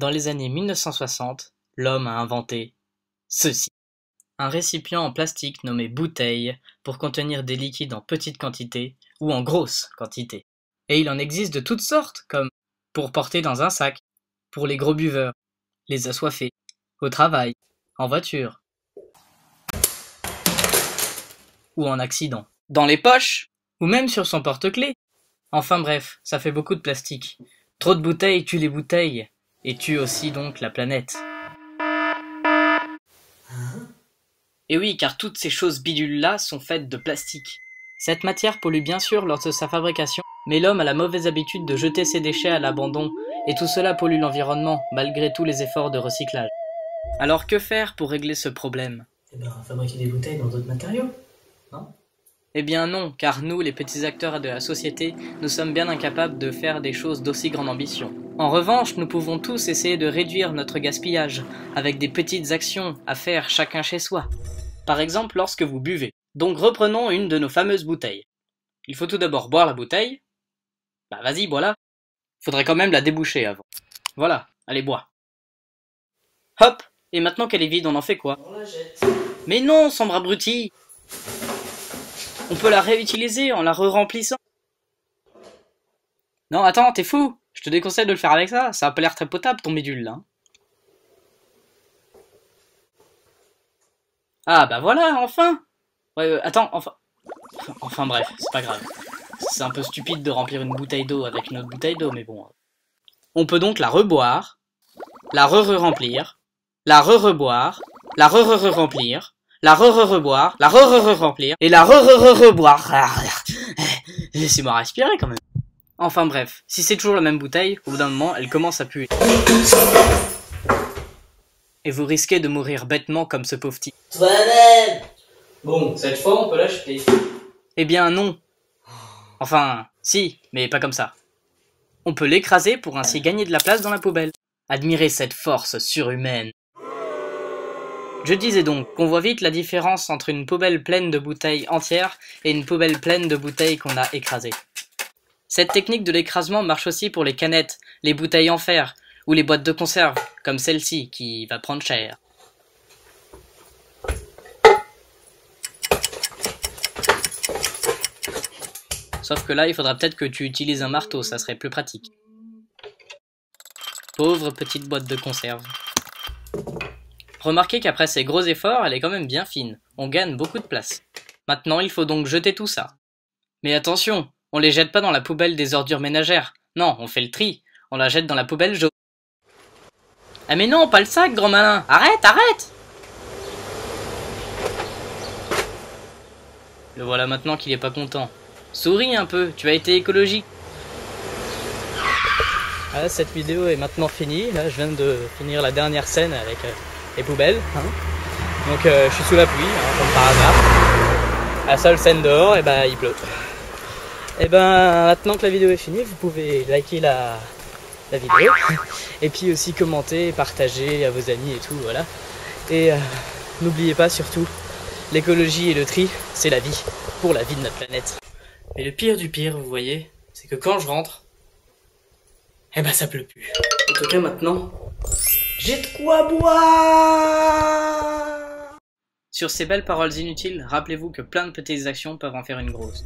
Dans les années 1960, l'homme a inventé ceci. Un récipient en plastique nommé bouteille pour contenir des liquides en petite quantité ou en grosse quantité. Et il en existe de toutes sortes, comme pour porter dans un sac, pour les gros buveurs, les assoiffés, au travail, en voiture ou en accident, dans les poches ou même sur son porte-clés. Enfin bref, ça fait beaucoup de plastique. Trop de bouteilles tue les bouteilles et tue aussi donc la planète. Et oui, car toutes ces choses bidules-là sont faites de plastique. Cette matière pollue bien sûr lors de sa fabrication, mais l'homme a la mauvaise habitude de jeter ses déchets à l'abandon, et tout cela pollue l'environnement, malgré tous les efforts de recyclage. Alors que faire pour régler ce problème? Eh bien, fabriquer des bouteilles dans d'autres matériaux, non? Eh bien non, car nous, les petits acteurs de la société, nous sommes bien incapables de faire des choses d'aussi grande ambition. En revanche, nous pouvons tous essayer de réduire notre gaspillage, avec des petites actions à faire chacun chez soi. Par exemple, lorsque vous buvez. Donc reprenons une de nos fameuses bouteilles. Il faut tout d'abord boire la bouteille. Bah vas-y, bois-la. Faudrait quand même la déboucher avant. Voilà, allez, bois. Hop, et maintenant qu'elle est vide, on en fait quoi? On la jette. Mais non, sombre abruti! On peut la réutiliser en la re-remplissant. Non, attends, t'es fou! Je te déconseille de le faire avec ça, ça a pas l'air très potable ton bidule là. Ah bah voilà, enfin! Ouais, attends, enfin... Enfin bref, c'est pas grave. C'est un peu stupide de remplir une bouteille d'eau avec une autre bouteille d'eau, mais bon... On peut donc la reboire, la re-re-remplir, la re-reboire, la re-re-re-remplir, la re-re-reboire, la re-re-re-remplir, et la re-re-re-reboire. Laissez-moi respirer quand même. Enfin bref, si c'est toujours la même bouteille, au bout d'un moment, elle commence à puer. Et vous risquez de mourir bêtement comme ce pauvre type. Toi-même! Bon, cette fois, on peut l'acheter. Eh bien non. Enfin, si, mais pas comme ça. On peut l'écraser pour ainsi gagner de la place dans la poubelle. Admirez cette force surhumaine. Je disais donc qu'on voit vite la différence entre une poubelle pleine de bouteilles entières et une poubelle pleine de bouteilles qu'on a écrasées. Cette technique de l'écrasement marche aussi pour les canettes, les bouteilles en fer, ou les boîtes de conserve, comme celle-ci, qui va prendre cher. Sauf que là, il faudra peut-être que tu utilises un marteau, ça serait plus pratique. Pauvre petite boîte de conserve. Remarquez qu'après ces gros efforts, elle est quand même bien fine. On gagne beaucoup de place. Maintenant, il faut donc jeter tout ça. Mais attention! On les jette pas dans la poubelle des ordures ménagères. Non, on fait le tri. On la jette dans la poubelle jaune. Ah mais non, pas le sac, grand malin. Arrête, arrête. Le voilà maintenant qu'il est pas content. Souris un peu, tu as été écologique. Ah, cette vidéo est maintenant finie. Là, je viens de finir la dernière scène avec les poubelles. Hein. Donc je suis sous la pluie, hein, comme par hasard. La seule scène dehors, et bah il pleut. Et ben maintenant que la vidéo est finie, vous pouvez liker la vidéo, et puis aussi commenter, partager à vos amis et tout, voilà. Et n'oubliez pas surtout, l'écologie et le tri, c'est la vie, pour la vie de notre planète. Mais le pire du pire, vous voyez, c'est que quand je rentre, eh ben ça pleut plus. En tout cas maintenant, j'ai de quoi boire! Sur ces belles paroles inutiles, rappelez-vous que plein de petites actions peuvent en faire une grosse.